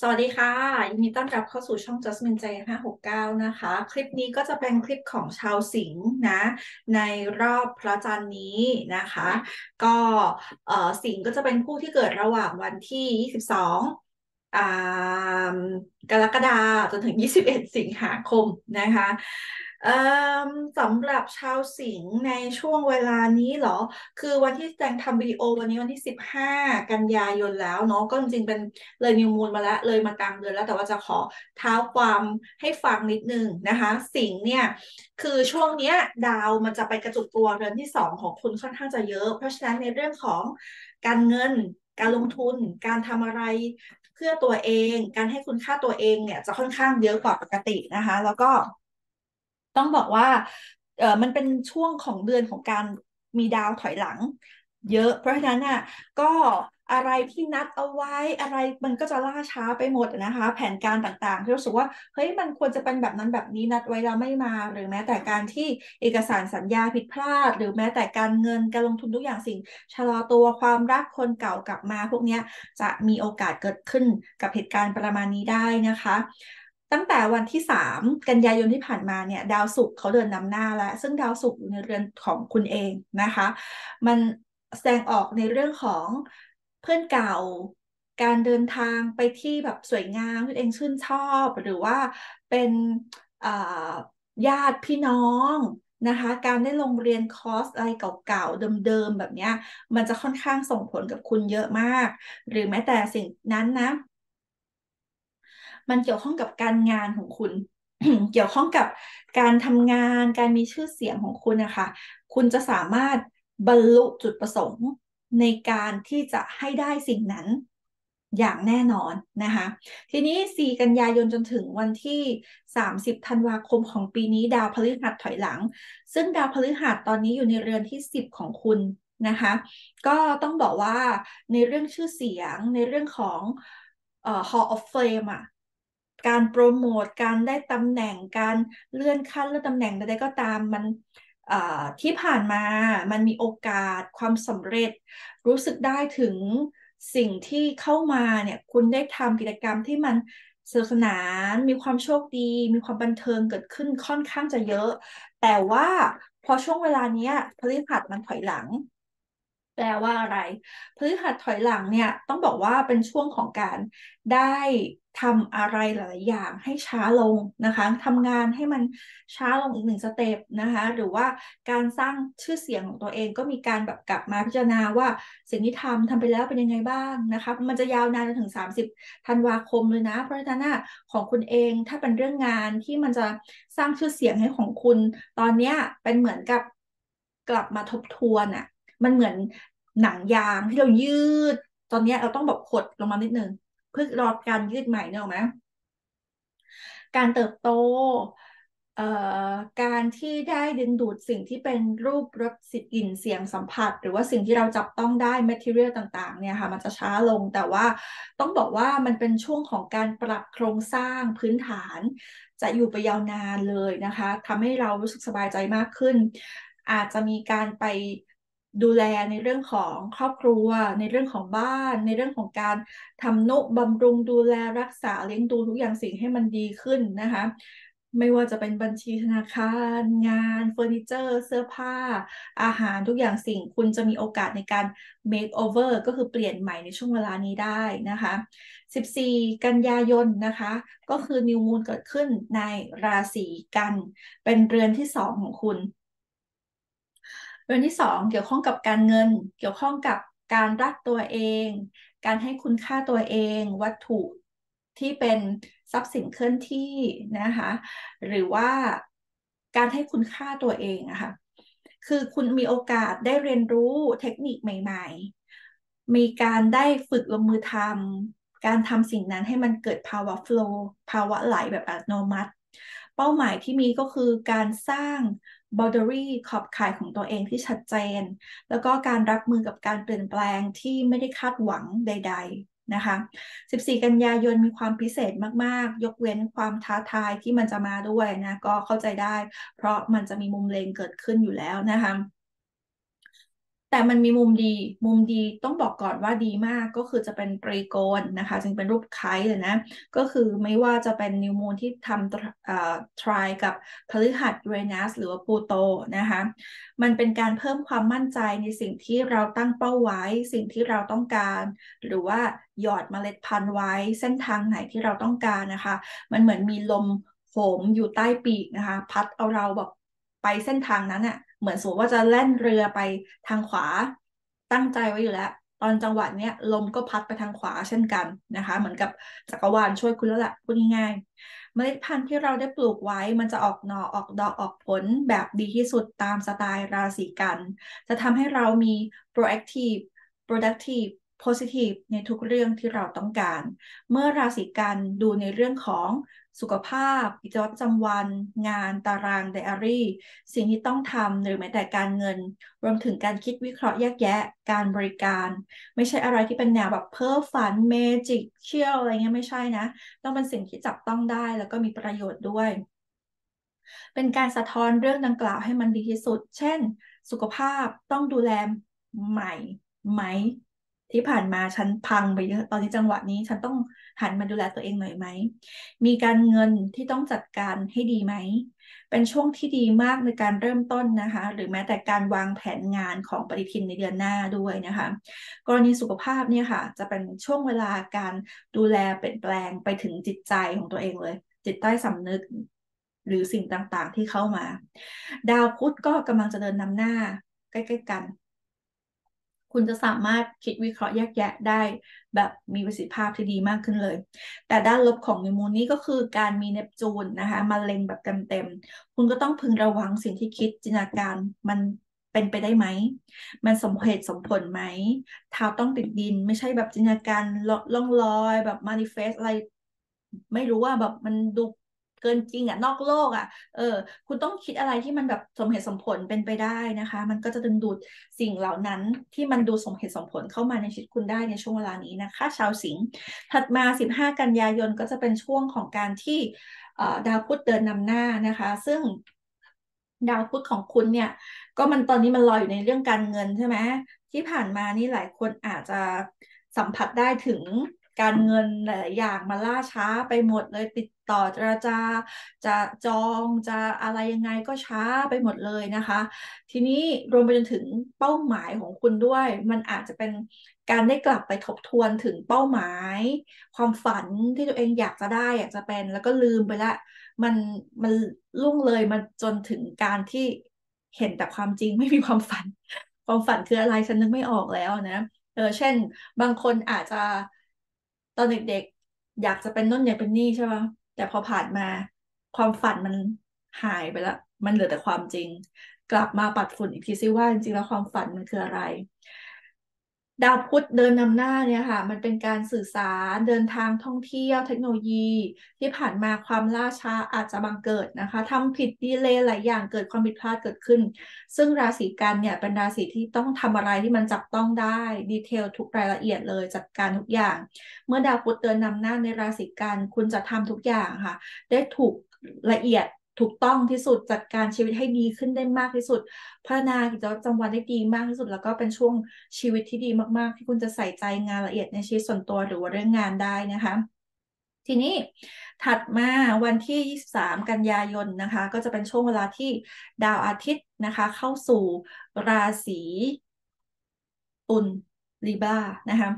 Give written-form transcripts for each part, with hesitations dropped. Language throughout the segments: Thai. สวัสดีค่ะยินดีต้อนรับเข้าสู่ช่อง JasminesJ569 นะคะคลิปนี้ก็จะเป็นคลิปของชาวสิงห์นะในรอบพระจันทร์นี้นะคะก็สิงห์ก็จะเป็นผู้ที่เกิดระหว่างวันที่22 กรกฎาคมจนถึง21 สิงหาคมนะคะสำหรับชาวสิงห์ในช่วงเวลานี้เหรอคือวันที่แจงทำวิดีโอวันนี้วันที่15 กันยายนแล้วเนาะก็จริงๆเป็นเลย New Moon มาแล้วเลยมากลางเดือนแล้วแต่ว่าจะขอท้าวความให้ฟังนิดนึงนะคะสิงห์เนี่ยคือช่วงนี้ดาวมันจะไปกระจุกตัวเรือนที่2ของคุณค่อนข้างจะเยอะเพราะฉะนั้นในเรื่องของการเงินการลงทุนการทำอะไรเพื่อตัวเองการให้คุณค่าตัวเองเนี่ยจะค่อนข้างเยอะกว่าปกตินะคะแล้วก็ต้องบอกว่ามันเป็นช่วงของเดือนของการมีดาวถอยหลังเยอะเพราะฉะนั้นอ่ะก็อะไรที่นัดเอาไว้อะไรมันก็จะล่าช้าไปหมดนะคะแผนการต่างๆที่รู้สึกว่าเฮ้ยมันควรจะเป็นแบบนั้นแบบนี้นัดไว้แล้วไม่มาหรือแม้แต่การที่เอกสารสัญญาผิดพลาดหรือแม้แต่การเงินการลงทุนทุกอย่างสิ่งชะลอตัวความรักคนเก่ากลับมาพวกนี้จะมีโอกาสเกิดขึ้นกับเหตุการณ์ประมาณนี้ได้นะคะตั้งแต่วันที่3 กันยายนที่ผ่านมาเนี่ยดาวศุกร์เขาเดินนำหน้าแล้วซึ่งดาวศุกร์อยู่ในเรือนของคุณเองนะคะมันแสดงออกในเรื่องของเพื่อนเก่าการเดินทางไปที่แบบสวยงามที่ตัวเองชื่นชอบหรือว่าเป็นญาติพี่น้องนะคะการได้ลงเรียนคอร์สอะไรเก่าๆเดิมๆแบบเนี้ยมันจะค่อนข้างส่งผลกับคุณเยอะมากหรือแม้แต่สิ่งนั้นนะมันเกี่ยวข้องกับการงานของคุณ เกี่ยวข้องกับการทำงานการมีชื่อเสียงของคุณนะคะคุณจะสามารถบรรลุจุดประสงค์ในการที่จะให้ได้สิ่งนั้นอย่างแน่นอนนะคะทีนี้4 กันยายนจนถึงวันที่30 ธันวาคมของปีนี้ดาวพฤหัสถอยหลังซึ่งดาวพฤหัสตอนนี้อยู่ในเรือนที่10ของคุณนะคะก็ต้องบอกว่าในเรื่องชื่อเสียงในเรื่องของHall of Fame อ่ะการโปรโมทการได้ตำแหน่งการเลื่อนขั้นเลื่อนตำแหน่งใดๆก็ตามมันที่ผ่านมามันมีโอกาสความสำเร็จรู้สึกได้ถึงสิ่งที่เข้ามาเนี่ยคุณได้ทำกิจกรรมที่มันสนุกสนานมีความโชคดีมีความบันเทิงเกิดขึ้นค่อนข้างจะเยอะแต่ว่าพอช่วงเวลานี้พฤหัสมันถอยหลังแปลว่าอะไรพฤหัสถอยหลังเนี่ยต้องบอกว่าเป็นช่วงของการได้ทำอะไรหลายอย่างให้ช้าลงนะคะทำงานให้มันช้าลงอีก1 สเต็ปนะคะหรือว่าการสร้างชื่อเสียงของตัวเองก็มีการแบบกลับมาพิจารณาว่าสิ่งที่ทำไปแล้วเป็นยังไงบ้างนะคะมันจะยาวนานจนถึง30 ธันวาคมเลยนะเพราะฉะนั้นของคุณเองถ้าเป็นเรื่องงานที่มันจะสร้างชื่อเสียงให้ของคุณตอนนี้เป็นเหมือนกับกลับมาทบทวนอ่ะมันเหมือนหนังยางที่เรายืดตอนนี้เราต้องแบบหดลงมานิดนึงเพื่อรอการยืดใหม่เนอะไหมการเติบโตการที่ได้ดึงดูดสิ่งที่เป็นรูปรสกลิ่นเสียงสัมผัสหรือว่าสิ่งที่เราจับต้องได้ material ต่างๆเนี่ยค่ะมันจะช้าลงแต่ว่าต้องบอกว่ามันเป็นช่วงของการปรับโครงสร้างพื้นฐานจะอยู่ไปยาวนานเลยนะคะทำให้เรารู้สึกสบายใจมากขึ้นอาจจะมีการไปดูแลในเรื่องของครอบครัวในเรื่องของบ้านในเรื่องของการทำนุบำรุงดูแลรักษาเลี้ยงดูทุกอย่างสิ่งให้มันดีขึ้นนะคะไม่ว่าจะเป็นบัญชีธนาคารงานเฟอร์นิเจอร์เสื้อผ้าอาหารทุกอย่างสิ่งคุณจะมีโอกาสในการ make over ก็คือเปลี่ยนใหม่ในช่วงเวลานี้ได้นะคะ14 กันยายนนะคะก็คือ New Moon เกิดขึ้นในราศีกันเป็นเรือนที่2ของคุณเรื่องที่2เกี่ยวข้องกับการเงินเกี่ยวข้องกับการรักตัวเองการให้คุณค่าตัวเองวัตถุที่เป็นทรัพย์สินเคลื่อนที่นะคะหรือว่าการให้คุณค่าตัวเองนะคะคือคุณมีโอกาสได้เรียนรู้เทคนิคใหม่ๆมีการได้ฝึกลงมือทำการทำสิ่งนั้นให้มันเกิดภาวะ flow ภาวะไหลแบบอัตโนมัติเป้าหมายที่มีก็คือการสร้าง boundary ขอบข่ายของตัวเองที่ชัดเจนแล้วก็การรับมือกับการเปลี่ยนแปลงที่ไม่ได้คาดหวังใดๆนะคะ14 กันยายนมีความพิเศษมากๆยกเว้นความท้าทายที่มันจะมาด้วยนะก็เข้าใจได้เพราะมันจะมีมุมเลนเกิดขึ้นอยู่แล้วนะคะ แต่มันมีมุมดีต้องบอกก่อนว่าดีมากก็คือจะเป็นตรีโกณนะคะจึงเป็นรูปไข่เลยนะก็คือไม่ว่าจะเป็นนิวมูนที่ทำทรายกับพฤหัสยูเรนัสหรือว่าพลูโตนะคะมันเป็นการเพิ่มความมั่นใจในสิ่งที่เราตั้งเป้าไว้สิ่งที่เราต้องการหรือว่าหยอดเมล็ดพันธุ์ไว้เส้นทางไหนที่เราต้องการนะคะมันเหมือนมีลมโหมอยู่ใต้ปีกนะคะพัดเอาเราแบบไปเส้นทางนั้นอะเหมือนสมมติว่าจะแล่นเรือไปทางขวาตั้งใจไว้อยู่แล้วตอนจังหวะเนี้ยลมก็พัดไปทางขวาเช่นกันนะคะเหมือนกับจักรวาลช่วยคุณแล้วแหละพูดง่ายๆเมล็ดพันธุ์ที่เราได้ปลูกไว้มันจะออกหน่อออกดอกออกผลแบบดีที่สุดตามสไตล์ราศีกันจะทำให้เรามี proactive productive positive ในทุกเรื่องที่เราต้องการเมื่อราศีกันดูในเรื่องของสุขภาพกิจวัตรประจำวันงานตารางไดอารี่สิ่งที่ต้องทำหรือแม้แต่การเงินรวมถึงการคิดวิเคราะห์แยกแยะการบริการไม่ใช่อะไรที่เป็นแนวแบบเพ้อฝันเมจิกเชี่ยวอะไรเงี้ยไม่ใช่นะต้องเป็นสิ่งที่จับต้องได้แล้วก็มีประโยชน์ด้วยเป็นการสะท้อนเรื่องดังกล่าวให้มันดีที่สุดเช่นสุขภาพต้องดูแลใหม่ไหมที่ผ่านมาฉันพังไปเยอะตอนนี้จังหวะนี้ฉันต้องหันมาดูแลตัวเองหน่อยไหมมีการเงินที่ต้องจัดการให้ดีไหมเป็นช่วงที่ดีมากในการเริ่มต้นนะคะหรือแม้แต่การวางแผนงานของปฏิทินในเดือนหน้าด้วยนะคะกรณีสุขภาพเนี่ยค่ะจะเป็นช่วงเวลาการดูแลเปลี่ยนแปลงไปถึงจิตใจของตัวเองเลยจิตใต้สำนึกหรือสิ่งต่างๆที่เข้ามาดาวพุธก็กำลังจะเดินนำหน้าใกล้ๆกันคุณจะสามารถคิดวิเคราะห์แยกแยะได้แบบมีประสิทธิภาพที่ดีมากขึ้นเลยแต่ด้านลบของนิวมูนนี้ก็คือการมีเนปจูนนะคะมาเล็งแบบเต็มๆคุณก็ต้องพึงระวังสิ่งที่คิดจินตนาการมันเป็นไปได้ไหมมันสมเหตุสมผลไหมเท้าต้องติดดินไม่ใช่แบบจินตนาการล่องลอยแบบมานิเฟสอะไรไม่รู้ว่าแบบมันดูเกินจริงอะนอกโลกอะคุณต้องคิดอะไรที่มันแบบสมเหตุสมผลเป็นไปได้นะคะมันก็จะดึงดูดสิ่งเหล่านั้นที่มันดูสมเหตุสมผลเข้ามาในชีวิตคุณได้ในช่วงเวลานี้นะคะชาวสิงห์ถัดมา15กันยายนก็จะเป็นช่วงของการที่ดาวพุธเดินนำหน้านะคะซึ่งดาวพุธของคุณเนี่ยก็มันตอนนี้มันลอยอยู่ในเรื่องการเงินใช่ไหมที่ผ่านมานี่หลายคนอาจจะสัมผัสได้ถึงการเงินหลายอย่างมาล่าช้าไปหมดเลยติดต่อเจรจาจะจองจะอะไรยังไงก็ช้าไปหมดเลยนะคะทีนี้รวมไปจนถึงเป้าหมายของคุณด้วยมันอาจจะเป็นการได้กลับไปทบทวนถึงเป้าหมายความฝันที่ตัวเองอยากจะได้อยากจะเป็นแล้วก็ลืมไปละมันล่วงเลยมันจนถึงการที่เห็นแต่ความจริงไม่มีความฝันความฝันคืออะไรฉันนึกไม่ออกแล้วนะเช่นบางคนอาจจะตอนเด็กๆอยากจะเป็นนู่นอยากเป็นนี่ใช่ป่ะแต่พอผ่านมาความฝันมันหายไปแล้วมันเหลือแต่ความจริงกลับมาปัดฝุ่นอีกทีซิว่าจริงๆแล้วความฝันมันคืออะไรดาวพุธเดินนำหน้าเนี่ยค่ะมันเป็นการสื่อสารเดินทางท่องเที่ยวเทคโนโลยีที่ผ่านมาความล่าช้าอาจจะบังเกิดนะคะทำผิดดีเลย์หลายอย่างเกิดความผิดพลาดเกิดขึ้นซึ่งราศีกันเนี่ยเป็นราศีที่ต้องทำอะไรที่มันจับต้องได้ดีเทลทุกรายละเอียดเลยจัดการทุกอย่างเมื่อดาวพุธเดินนำหน้าในราศีกันคุณจะทำทุกอย่างค่ะได้ถูกละเอียดถูกต้องที่สุดจัดการชีวิตให้ดีขึ้นได้มากที่สุดพัฒนากิจวัตรประจำวันได้ดีมากที่สุดแล้วก็เป็นช่วงชีวิตที่ดีมากๆที่คุณจะใส่ใจงานละเอียดในชีวิตส่วนตัวหรือว่าเรื่องงานได้นะคะทีนี้ถัดมาวันที่23กันยายนนะคะก็จะเป็นช่วงเวลาที่ดาวอาทิตย์นะคะเข้าสู่ราศีตุลลีบรานะคะ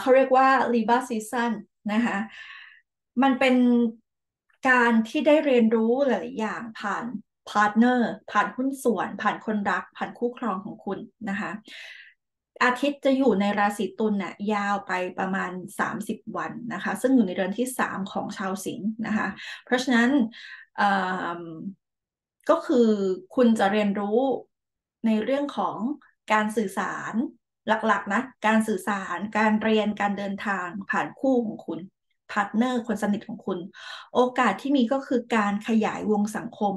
เขาเรียกว่าลีบราซีซั่นนะคะมันเป็นการที่ได้เรียนรู้หลายอย่างผ่านพาร์ทเนอร์ผ่านหุ้นส่วนผ่านคนรักผ่านคู่ครองของคุณนะคะอาทิตย์จะอยู่ในราศีตุลน่ะยาวไปประมาณ30วันนะคะซึ่งอยู่ในเดือนที่3ของชาวสิงห์นะคะเพราะฉะนั้นก็คือคุณจะเรียนรู้ในเรื่องของการสื่อสารหลักๆนะการสื่อสารการเรียนการเดินทางผ่านคู่ของคุณพาร์ทเนอร์คนสนิทของคุณโอกาสที่มีก็คือการขยายวงสังคม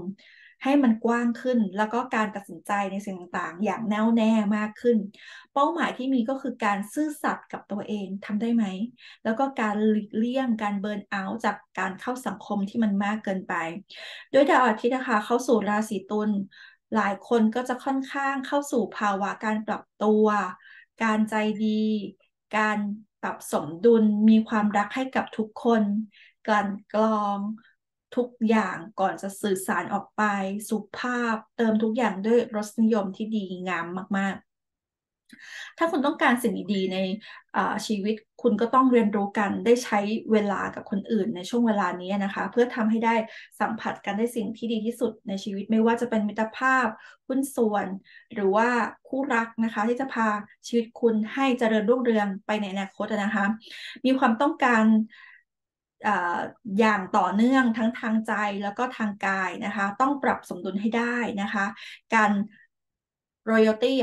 ให้มันกว้างขึ้นแล้วก็การตัดสินใจในสิ่งต่างๆอย่างแน่วแน่มากขึ้นเป้าหมายที่มีก็คือการซื่อสัตย์กับตัวเองทำได้ไหมแล้วก็การหลีกเลี่ยงการเบิร์นเอาท์จากการเข้าสังคมที่มันมากเกินไปโดยดาวอาทิตย์นะคะเข้าสู่ราศีตุล หลายคนก็จะค่อนข้างเข้าสู่ภาวะการปรับตัวการใจดีการปรับสมดุลมีความรักให้กับทุกคนการกลองทุกอย่างก่อนจะสื่อสารออกไปสุภาพเติมทุกอย่างด้วยรสนิยมที่ดีงามมากๆถ้าคุณต้องการสิ่งดีๆในชีวิตคุณก็ต้องเรียนรู้กันได้ใช้เวลากับคนอื่นในช่วงเวลานี้นะคะเพื่อทำให้ได้สัมผัสกันได้สิ่งที่ดีที่สุดในชีวิตไม่ว่าจะเป็นมิตรภาพหุ้นส่วนหรือว่าคู่รักนะคะที่จะพาชีวิตคุณให้เจริญรุ่งเรืองไปในอนาคตนะคะมีความต้องการอย่างต่อเนื่องทั้งทางใจแล้วก็ทางกายนะคะต้องปรับสมดุลให้ได้นะคะการ royalty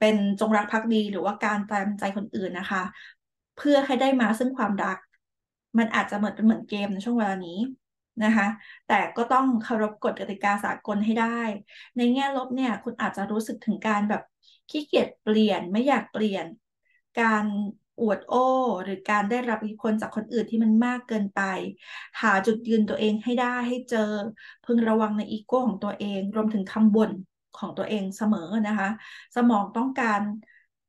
เป็นจงรักภักดีหรือว่าการตามใจคนอื่นนะคะเพื่อให้ได้มาซึ่งความรักมันอาจจะเหมือนเกมในช่วงเวลานี้นะคะแต่ก็ต้องเคารพกฎกติกาสากลให้ได้ในแง่ลบเนี่ยคุณอาจจะรู้สึกถึงการแบบขี้เกียจเปลี่ยนไม่อยากเปลี่ยนการอวดโอ้หรือการได้รับอิทธิพลจากคนอื่นที่มันมากเกินไปหาจุดยืนตัวเองให้ได้ให้เจอพึงระวังในอีโก้ของตัวเองรวมถึงคำบ่นของตัวเองเสมอนะคะสมองต้องการ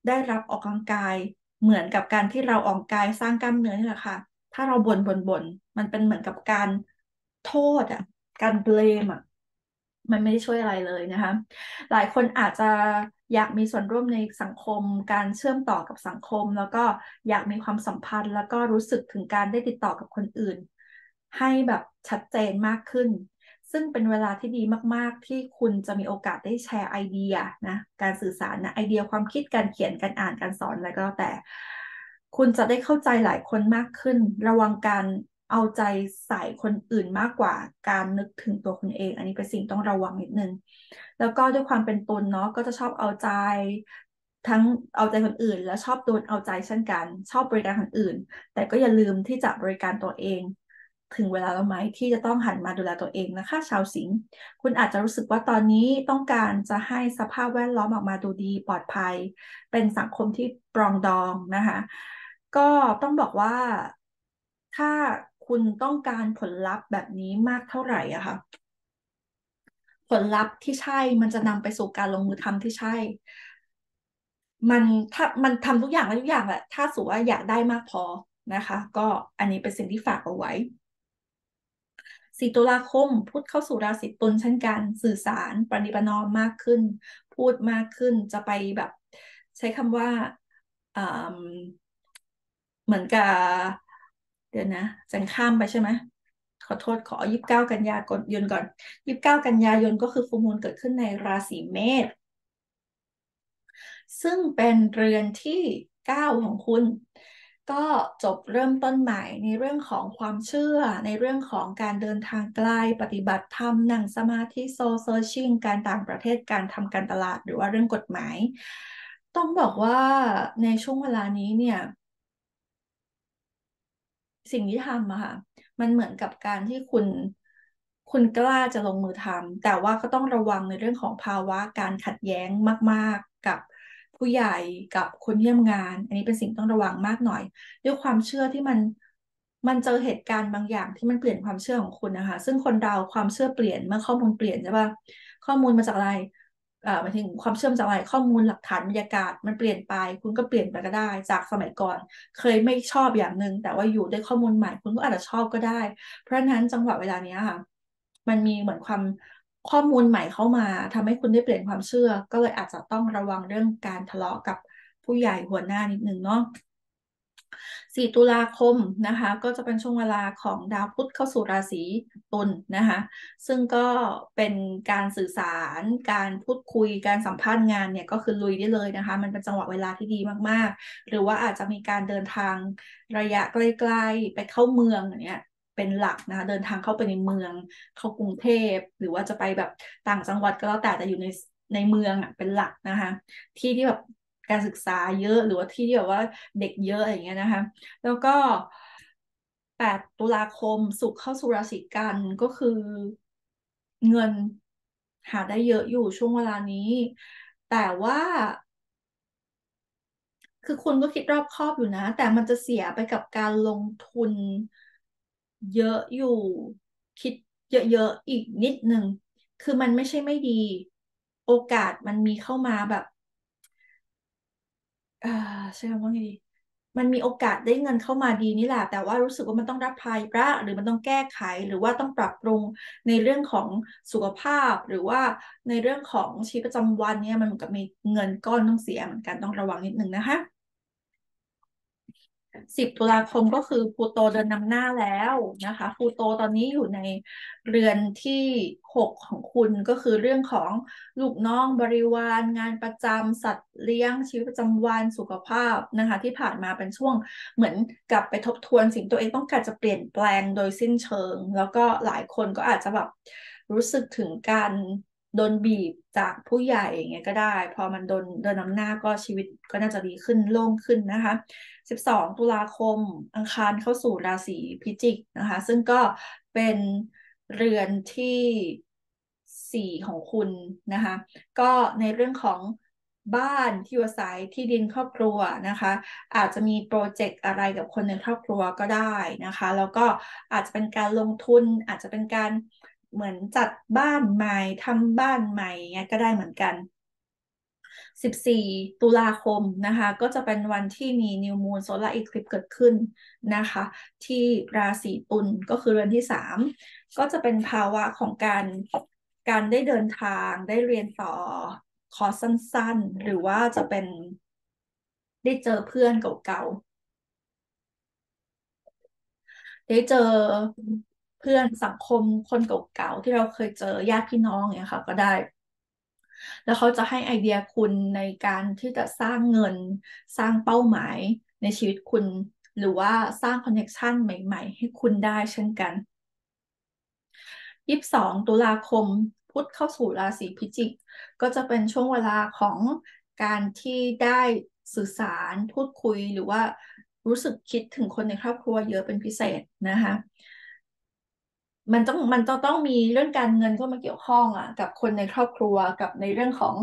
ได้รับออกกำลังกายเหมือนกับการที่เราออกกำลังกายสร้างกล้ามเนื้อนี่แหละค่ะถ้าเราบ่นมันเป็นเหมือนกับการโทษการเบลมมันไม่ได้ช่วยอะไรเลยนะคะหลายคนอาจจะอยากมีส่วนร่วมในสังคมการเชื่อมต่อกับสังคมแล้วก็อยากมีความสัมพันธ์แล้วก็รู้สึกถึงการได้ติดต่อกับคนอื่นให้แบบชัดเจนมากขึ้นซึ่งเป็นเวลาที่ดีมากๆที่คุณจะมีโอกาสได้แชร์ไอเดียนะการสื่อสารนะไอเดียความคิดการเขียนการอ่านการสอนอะไรก็แล้วแต่คุณจะได้เข้าใจหลายคนมากขึ้นระวังการเอาใจใส่คนอื่นมากกว่าการนึกถึงตัวคุณเองอันนี้เป็นสิ่งต้องระวังนิดนึงแล้วก็ด้วยความเป็นตนเนาะก็จะชอบเอาใจทั้งเอาใจคนอื่นและชอบตนเอาใจเช่นกันชอบบริการคนอื่นแต่ก็อย่าลืมที่จะบริการตัวเองถึงเวลาแล้วไหมที่จะต้องหันมาดูแลตัวเองนะคะชาวสิงห์คุณอาจจะรู้สึกว่าตอนนี้ต้องการจะให้สภาพแวดล้อมออกมาดูดีปลอดภัยเป็นสังคมที่ปรองดองนะคะก็ต้องบอกว่าถ้าคุณต้องการผลลัพธ์แบบนี้มากเท่าไหร่อะค่ะผลลัพธ์ที่ใช่มันจะนำไปสู่การลงมือทำที่ใช่มันทำทุกอย่างแล้วทุกอย่างแหละถ้าสมมุติว่าอยากได้มากพอนะคะก็อันนี้เป็นสิ่งที่ฝากเอาไว้4 ตุลาคมพุธเข้าสู่ราศีตุลเช่นกันสื่อสารประนีประนอมมากขึ้นพูดมากขึ้นจะไปแบบใช้คำว่าเหมือนกับเดี๋ยวนะจังข้ามไปใช่ไหมขอโทษขอ29 กันยายนก่อน29 กันยายนก็คือฟูลมูนเกิดขึ้นในราศีเมษซึ่งเป็นเรือนที่9ของคุณก็จบเริ่มต้นใหม่ในเรื่องของความเชื่อในเรื่องของการเดินทางไกลปฏิบัติธรรมนั่งสมาธิโซเซอร์ชิ่งการต่างประเทศการทำการตลาดหรือว่าเรื่องกฎหมายต้องบอกว่าในช่วงเวลานี้เนี่ยสิ่งที่ทำอะค่ะมันเหมือนกับการที่คุณกล้าจะลงมือทำแต่ว่าก็ต้องระวังในเรื่องของภาวะการขัดแย้งมากๆกับผู้ใหญ่กับคนเยี่ยมงานอันนี้เป็นสิ่งต้องระวังมากหน่อยด้วยความเชื่อที่มันเจอเหตุการณ์บางอย่างที่มันเปลี่ยนความเชื่อของคุณนะคะซึ่งคนเราความเชื่อเปลี่ยนเมื่อข้อมูลเปลี่ยนใช่ป่ะข้อมูลมาจากอะไรหมายถึงความเชื่อมจากอะไรข้อมูลหลักฐานบรรยากาศมันเปลี่ยนไปคุณก็เปลี่ยนไปก็ได้จากสมัยก่อนเคยไม่ชอบอย่างหนึ่งแต่ว่าอยู่ด้วยข้อมูลใหม่คุณก็อาจจะชอบก็ได้เพราะฉะนั้นจังหวะเวลานี้ค่ะมันมีเหมือนความข้อมูลใหม่เข้ามาทำให้คุณได้เปลี่ยนความเชื่อก็เลยอาจจะต้องระวังเรื่องการทะเลาะกับผู้ใหญ่หัวหน้านิดนึงเนาะ4 ตุลาคมนะคะก็จะเป็นช่วงเวลาของดาวพุธเข้าสู่ราศีตุลนะคะซึ่งก็เป็นการสื่อสารการพูดคุยการสัมภาษณ์งานเนี่ยก็คือลุยได้เลยนะคะมันเป็นจังหวะเวลาที่ดีมากๆหรือว่าอาจจะมีการเดินทางระยะไกลๆไปเข้าเมืองอย่างเงี้ยเป็นหลักนะคะเดินทางเข้าไปในเมืองเข้ากรุงเทพหรือว่าจะไปแบบต่างจังหวัดก็แล้วแต่อยู่ในเมืองอ่ะเป็นหลักนะคะที่ที่แบบการศึกษาเยอะหรือว่าที่แบบว่าเด็กเยอะอย่างเงี้ยนะคะแล้วก็8 ตุลาคมศุกร์เข้าสู่ราศีกันก็คือเงินหาได้เยอะอยู่ช่วงเวลานี้แต่ว่าคือคุณก็คิดรอบคอบอยู่นะแต่มันจะเสียไปกับการลงทุนเยอะอยู่คิดเยอะๆอีกนิดนึง คือมันไม่ใช่ไม่ดีโอกาสมันมีเข้ามาแบบใช่คำว่าไงดีมันมีโอกาสได้เงินเข้ามาดีนี่แหละแต่ว่ารู้สึกว่ามันต้องรับภาระหรือมันต้องแก้ไขหรือว่าต้องปรับปรุงในเรื่องของสุขภาพหรือว่าในเรื่องของชีวิตประจำวันเนี่ยมันเหมือนกับมีเงินก้อนต้องเสียเหมือนกันต้องระวังนิดนึงนะคะ10 ตุลาคมก็คือพลูโตเดินนำหน้าแล้วนะคะพลูโตตอนนี้อยู่ในเรือนที่6ของคุณก็คือเรื่องของลูกน้องบริวารงานประจำสัตว์เลี้ยงชีวิตประจำวันสุขภาพนะคะที่ผ่านมาเป็นช่วงเหมือนกลับไปทบทวนสิ่งตัวเองต้องการจะเปลี่ยนแปลงโดยสิ้นเชิงแล้วก็หลายคนก็อาจจะแบบรู้สึกถึงการโดนบีบจากผู้ใหญ่อย่างเงี้ยก็ได้พอมันโดนนำหน้าก็ชีวิตก็น่าจะดีขึ้นโล่งขึ้นนะคะ12 ตุลาคมอังคารเข้าสู่ราศีพิจิกนะคะซึ่งก็เป็นเรือนที่4ของคุณนะคะก็ในเรื่องของบ้านที่อยู่อาศัยที่ดินครอบครัวนะคะอาจจะมีโปรเจกต์อะไรกับคนในครอบครัวก็ได้นะคะแล้วก็อาจจะเป็นการลงทุนอาจจะเป็นการเหมือนจัดบ้านใหม่ทำบ้านใหม่เงี้ยก็ได้เหมือนกัน14 ตุลาคมนะคะก็จะเป็นวันที่มี New Moon Solar Eclipse เกิดขึ้นนะคะที่ราศีตุลก็คือเรือนที่3ก็จะเป็นภาวะของการได้เดินทางได้เรียนต่อคอร์สสั้นๆหรือว่าจะเป็นได้เจอเพื่อนเก่าๆได้เจอเพื่อนสังคมคนเก่าๆที่เราเคยเจอญาติพี่น้องเนี่ยค่ะก็ได้แล้วเขาจะให้ไอเดียคุณในการที่จะสร้างเงินสร้างเป้าหมายในชีวิตคุณหรือว่าสร้างคอนเนคชันใหม่ๆให้คุณได้เช่นกัน22 ตุลาคมพุธเข้าสู่ราศีพิจิกก็จะเป็นช่วงเวลาของการที่ได้สื่อสารพูดคุยหรือว่ารู้สึกคิดถึงคนในครอบครัวเยอะเป็นพิเศษนะคะมันต้องมีเรื่องการเงินเข้ามาเกี่ยวข้องอ่ะกับคนในครอบครัวกับในเรื่องของ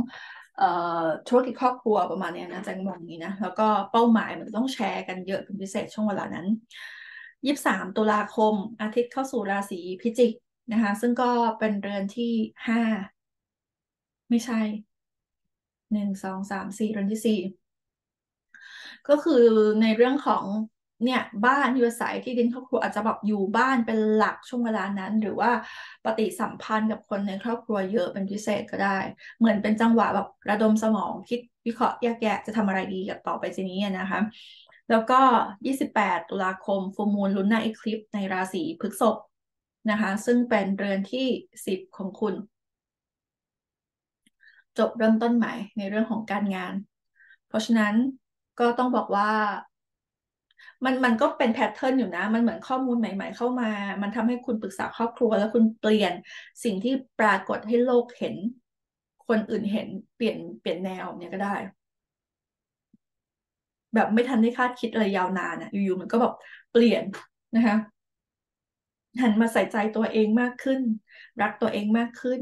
ธุรกิจครอบครัวประมาณนี้นะจังมองนี้นะแล้วก็เป้าหมายมันต้องแชร์กันเยอะเป็นพิเศษช่วงเวลานั้น23 ตุลาคมอาทิตย์เข้าสู่ราศีพิจิกนะคะซึ่งก็เป็นเรือนที่5ไม่ใช่1 2 3 4เรือนที่4ก็คือในเรื่องของเนี่ยบ้านที่อยู่อาศัยที่ดินครอบครัวอาจจะแบบอยู่บ้านเป็นหลักช่วงเวลานั้นหรือว่าปฏิสัมพันธ์กับคนในครอบครัวเยอะเป็นพิเศษก็ได้เหมือนเป็นจังหวะแบบระดมสมองคิดวิเคราะห์แยกแยะจะทำอะไรดีกับต่อไปทีนี้นะคะแล้วก็28 ตุลาคมฟูลมูนลูน่าอีคลิปในราศีพฤษภนะคะซึ่งเป็นเรือนที่10ของคุณจบเริ่มต้นใหม่ในเรื่องของการงานเพราะฉะนั้นก็ต้องบอกว่ามันก็เป็นแพทเทิร์นอยู่นะมันเหมือนข้อมูลใหม่ๆเข้ามามันทำให้คุณปรึกษาครอบครัวแล้วคุณเปลี่ยนสิ่งที่ปรากฏให้โลกเห็นคนอื่นเห็นเปลี่ยนแนวเนี่ยก็ได้แบบไม่ทันได้คาดคิดอะไรยาวนานอะอยู่ๆมันก็แบบเปลี่ยนนะคะหันมาใส่ใจตัวเองมากขึ้นรักตัวเองมากขึ้น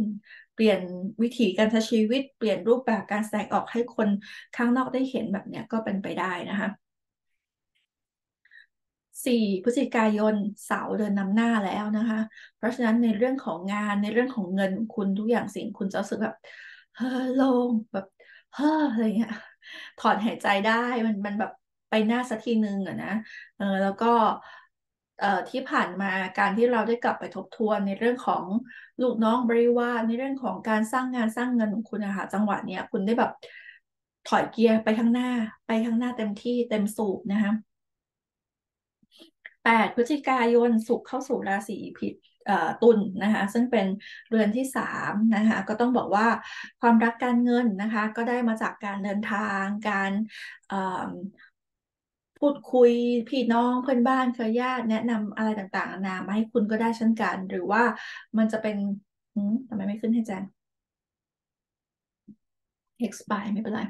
เปลี่ยนวิถีการใช้ชีวิตเปลี่ยนรูปแบบการแสดงออกให้คนข้างนอกได้เห็นแบบเนี้ยก็เป็นไปได้นะคะ4 พฤศจิกายนเสาร์เดินนำหน้าแล้วนะคะเพราะฉะนั้นในเรื่องของงานในเรื่องของเงินคุณทุกอย่างสิ่งคุณจะรู้สึกแบบเฮ้อโล่งแบบเฮ้ออะไรเงี้ยถอนหายใจได้มันแบบไปหน้าสักทีนึงอะนะแล้วก็ที่ผ่านมาการที่เราได้กลับไปทบทวนในเรื่องของลูกน้องบริวารในเรื่องของการสร้างงานสร้างเงินของคุณนะคะจังหวะเนี้ยคุณได้แบบถอยเกียร์ไปข้างหน้าเต็มที่เต็มสูบนะคะ8 พฤศจิกายนศุกร์เข้าสู่ราศีตุลนะคะซึ่งเป็นเรือนที่3นะคะก็ต้องบอกว่าความรักการเงินนะคะก็ได้มาจากการเดินทางการพูดคุยพี่น้องเพื่อนบ้านเครือญาติแนะนำอะไรต่างๆนานามาให้คุณก็ได้เช่นกันหรือว่ามันจะเป็นทำไมไม่ขึ้นให้แจ้งexpire ไม่เป็นไร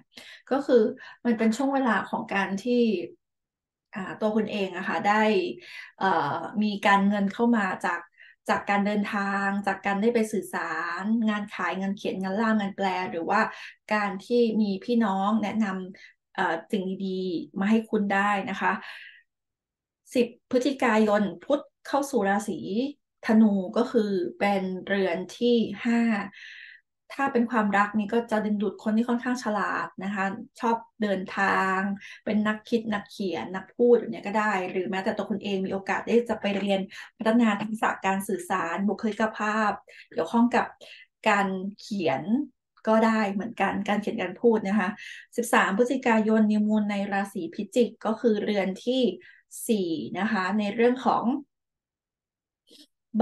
ก็คือมันเป็นช่วงเวลาของการที่ตัวคุณเองอะค่ะได้มีการเงินเข้ามาจากการเดินทางจากการได้ไปสื่อสารงานขายงานเขียนงานล่างานแปลหรือว่าการที่มีพี่น้องแนะนำสิ่งดีๆมาให้คุณได้นะคะ10 พฤศจิกายนพุธเข้าสู่ราศีธ ธนูก็คือเป็นเรือนที่5ถ้าเป็นความรักนี่ก็จะดึงดูดคนที่ค่อนข้างฉลาดนะคะชอบเดินทางเป็นนักคิดนักเขียนนักพูดแบบนี้ก็ได้หรือแม้แต่ตัวคุณเองมีโอกาสได้จะไปเรียนพัฒนาทักษะการสื่อสารบุคลิกภาพเกี่ยวข้องกับการเขียนก็ได้เหมือนกันการเขียนการพูดนะคะ13พฤศจิกายนนิวมูนในราศีพิจิกก็คือเรือนที่4นะคะในเรื่องของ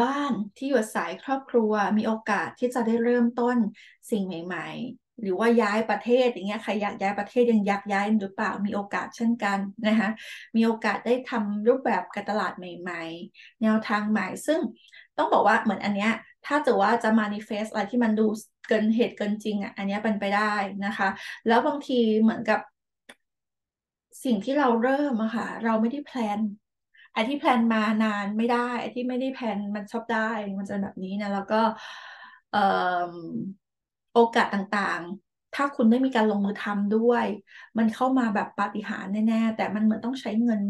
บ้านที่อยู่อาศัยครอบครัวมีโอกาสที่จะได้เริ่มต้นสิ่งใหม่ๆหรือว่าย้ายประเทศอย่างเงี้ยใครอยากย้ายประเทศยังอยากย้ายหรือเปล่ามีโอกาสเช่นกันนะคะมีโอกาสได้ทำรูปแบบการตลาดใหม่ๆแนวทางใหม่ซึ่งต้องบอกว่าเหมือนอันเนี้ยถ้าจะว่าจะ manifest อะไรที่มันดูเกินเหตุเกินจริงอ่ะอันเนี้ยเป็นไปได้นะคะแล้วบางทีเหมือนกับสิ่งที่เราเริ่มอะค่ะเราไม่ได้แพลนไอ้ที่แพลนมานานไม่ได้ไอ้ที่ไม่ได้แพลนมันชอบได้มันจะแบบนี้นะแล้วก็โอกาสต่างๆถ้าคุณได้มีการลงมือทำด้วยมันเข้ามาแบบปาฏิหาริย์แน่ๆแต่มันเหมือนต้องใช้เงิน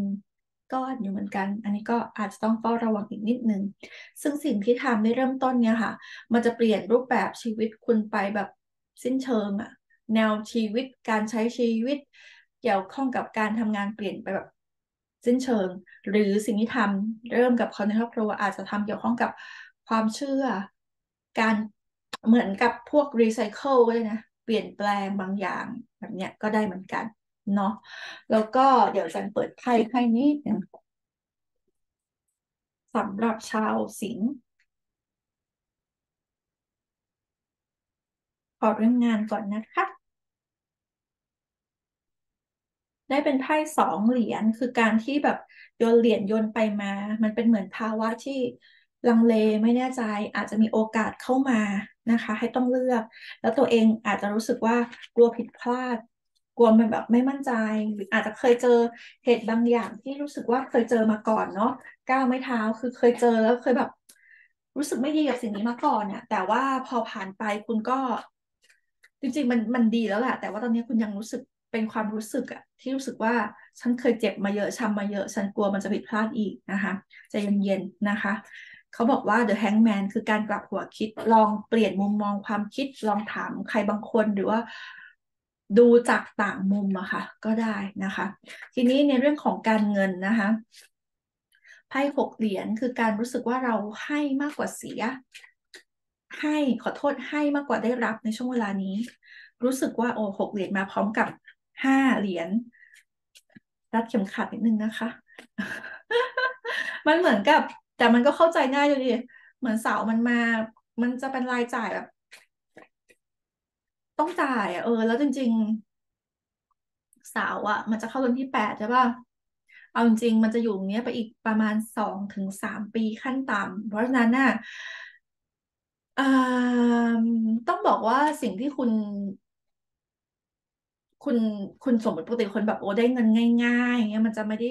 ก้อนอยู่เหมือนกันอันนี้ก็อาจจะต้องเฝ้าระวังอีกนิดนึงซึ่งสิ่งที่ทำได้เริ่มต้นเนี่ยค่ะมันจะเปลี่ยนรูปแบบชีวิตคุณไปแบบสิ้นเชิงอะแนวชีวิตการใช้ชีวิตเกี่ยวข้องกับการทำงานเปลี่ยนไปแบบสิ้นเชิงหรือสิ่งที่ทำเริ่มกับคนในครอบครัวอาจจะทำเกี่ยวข้องกับความเชื่อการเหมือนกับพวกรีไซเคิลเลยนะเปลี่ยนแปลงบางอย่างแบบเนี้ยก็ได้เหมือนกันเนาะแล้วก็เดี๋ยวจันเปิดไพ่ให้นิดนึงสำหรับชาวสิงห์ขอเรื่องงานก่อนนะคะได้เป็นไพ่2 เหรียญคือการที่แบบโยนเหรียญโยนไปมามันเป็นเหมือนภาวะที่ลังเลไม่แน่ใจอาจจะมีโอกาสเข้ามานะคะให้ต้องเลือกแล้วตัวเองอาจจะรู้สึกว่ากลัวผิดพลาดกลัวมันแบบไม่มั่นใจหรืออาจจะเคยเจอเหตุบางอย่างที่รู้สึกว่าเคยเจอมาก่อนเนาะก้าวไม่เท้าคือเคยเจอแล้วเคยแบบรู้สึกไม่ดีกับสิ่งนี้มาก่อนเนี่ยแต่ว่าพอผ่านไปคุณก็จริงๆมันดีแล้วแหละแต่ว่าตอนนี้คุณยังรู้สึกเป็นความรู้สึกอะที่รู้สึกว่าฉันเคยเจ็บมาเยอะช้ำมาเยอะฉันกลัวมันจะผิดพลาดอีกนะคะใจเย็นๆนะคะเขาบอกว่า The Hangman คือการกลับหัวคิดลองเปลี่ยนมุมมองความคิดลองถามใครบางคนหรือว่าดูจากต่างมุมอะค่ะก็ได้นะคะทีนี้ในเรื่องของการเงินนะคะไพ่6 เหรียญคือการรู้สึกว่าเราให้มากกว่าเสียให้ขอโทษให้มากกว่าได้รับในช่วงเวลานี้รู้สึกว่าโอ้6 เหรียญมาพร้อมกับ5 เหรียญรัดเข็มขัดนิดนึงนะคะมันเหมือนกับแต่มันก็เข้าใจง่ายอยู่ดีเหมือนเสามันมามันจะเป็นรายจ่ายแบบต้องจ่ายอ่ะแล้วจริงๆเสาอ่ะมันจะเข้าเดือนที่8ใช่ป่ะเอาจริงๆมันจะอยู่เนี้ยไปอีกประมาณ2 ถึง 3 ปีขั้นต่ำเพราะฉะนั้นน่ะต้องบอกว่าสิ่งที่คุณสมมติปกติคนแบบโอ้ได้เงินง่ายๆอย่างเงี้ยมันจะไม่ได้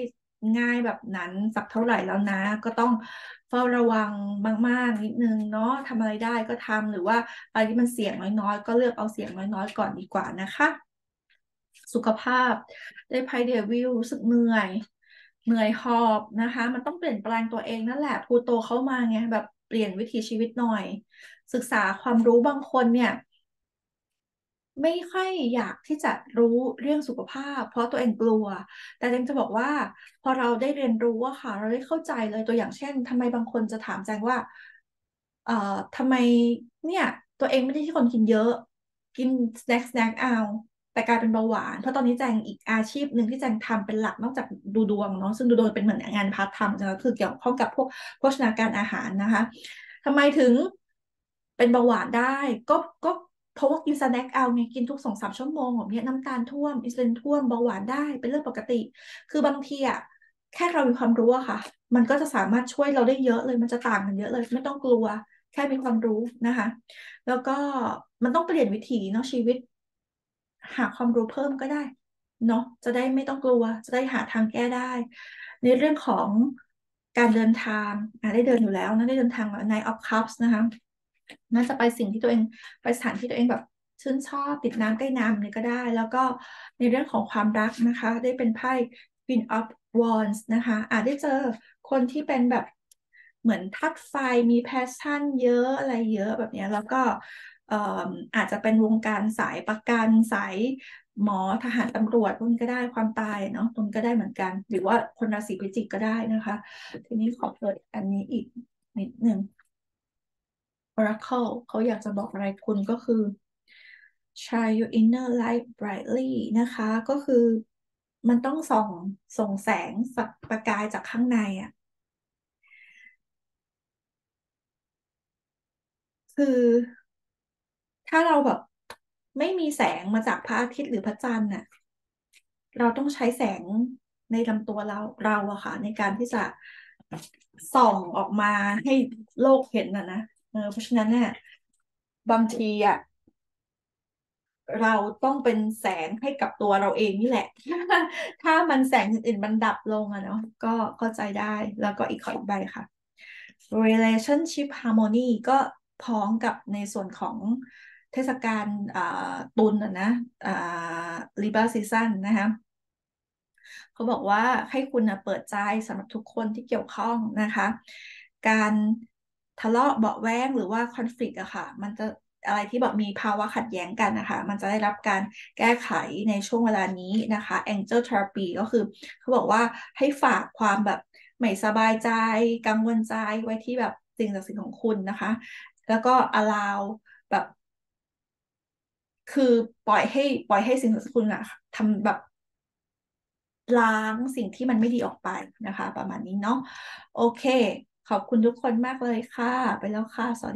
ง่ายแบบนั้นสักเท่าไหร่แล้วนะก็ต้องเฝ้าระวังมากๆนิดนึงเนาะทำอะไรได้ก็ทำหรือว่าอะไรที่มันเสี่ยงน้อยๆก็เลือกเอาเสี่ยงน้อยๆก่อนดีกว่านะคะสุขภาพได้ไพ่เดวิลรู้สึกเหนื่อยหอบนะคะมันต้องเปลี่ยนแปลงตัวเองนั่นแหละพลูโตเข้ามาไงแบบเปลี่ยนวิถีชีวิตหน่อยศึกษาความรู้บางคนเนี่ยไม่ค่อยอยากที่จะรู้เรื่องสุขภาพเพราะตัวเองกลัวแต่จริงจะบอกว่าพอเราได้เรียนรู้ว่าค่ะเราได้เข้าใจเลยตัวอย่างเช่นทำไมบางคนจะถามแจงว่าทำไมเนี่ยตัวเองไม่ได้ที่คนกินเยอะกินสแน็คเอาแต่กลายเป็นเบาหวานเพราะตอนนี้แจงอีกอาชีพหนึ่งที่แจงทำเป็นหลักนอกจากดูดวงเนาะซึ่งดูดวงเป็นเหมือนงานพาร์ทไทม์นะคือเกี่ยวข้องกับพวกโภชนาการอาหารนะคะทำไมถึงเป็นเบาหวานได้ก็เพราะว่ากินสแน็คเอาไงกินทุก2-3 ชั่วโมงแบบนี้น้ำตาลท่วมอินซูลินท่วมเบาหวานได้เป็นเรื่องปกติคือบางทีอะแค่เรามีความรู้อะค่ะมันก็จะสามารถช่วยเราได้เยอะเลยมันจะต่างกันเยอะเลยไม่ต้องกลัวแค่มีความรู้นะคะแล้วก็มันต้องเปลี่ยนวิถีเนาะชีวิตหาความรู้เพิ่มก็ได้เนาะจะได้ไม่ต้องกลัวจะได้หาทางแก้ได้ในเรื่องของการเดินทางได้เดินอยู่แล้วนะได้เดินทางแบบ Nine of Cups นะคะน่าจะไปสิ่งที่ตัวเองไปสถานที่ตัวเองแบบชื่นชอบติดน้ำใกล้น้ำเลยก็ได้แล้วก็ในเรื่องของความรักนะคะได้เป็นไพ่ Wind of Winds นะคะอาจได้เจอคนที่เป็นแบบ เหมือนทักไฟมีแพชชั่นเยอะอะไรเยอะแบบนี้แล้วก็อาจจะเป็นวงการสายประกันสายหมอทหารตำรวจตนก็ได้ความตายเนาะตนก็ได้เหมือนกันหรือว่าคนราศีพิจิกก็ได้นะคะทีนี้ขอเปิดอันนี้อีกนิดหนึ่ง Oracle เขาอยากจะบอกอะไรคุณก็คือ Shine your inner light brightly นะคะก็คือมันต้องส่องแสงสักประกายจากข้างในอะคือถ้าเราแบบไม่มีแสงมาจากพระอาทิตย์หรือพระจันทร์น่ะเราต้องใช้แสงในลำตัวเราอะค่ะในการที่จะส่องออกมาให้โลกเห็นนะเพราะฉะนั้นเนี่ยบางทีอะเราต้องเป็นแสงให้กับตัวเราเองนี่แหละ ถ้ามันแสงอื่นๆมันดับลงอะเนาะก็เข้าใจได้แล้วก็อีกข้อใบค่ะ relationship harmony ก็พ้องกับในส่วนของเทศกาลตุลนะลิบราซีซั่นนะคะเขาบอกว่าให้คุณนะเปิดใจสำหรับทุกคนที่เกี่ยวข้องนะคะการทะเลาะเบาะแว้งหรือว่าคอนฟลิกต์อะค่ะมันจะอะไรที่แบบมีภาวะขัดแย้งกันนะคะมันจะได้รับการแก้ไขในช่วงเวลานี้นะคะแองเจิลเทอราปีก็คือเขาบอกว่าให้ฝากความแบบไม่สบายใจกังวลใจไว้ที่แบบสิ่งศักดิ์สิทธิ์ของคุณนะคะแล้วก็allowแบบคือปล่อยให้สิ่งศักดิ์สิทธิ์คุณอะทำแบบล้างสิ่งที่มันไม่ดีออกไปนะคะประมาณนี้เนาะโอเคขอบคุณทุกคนมากเลยค่ะไปแล้วค่ะสวัสดี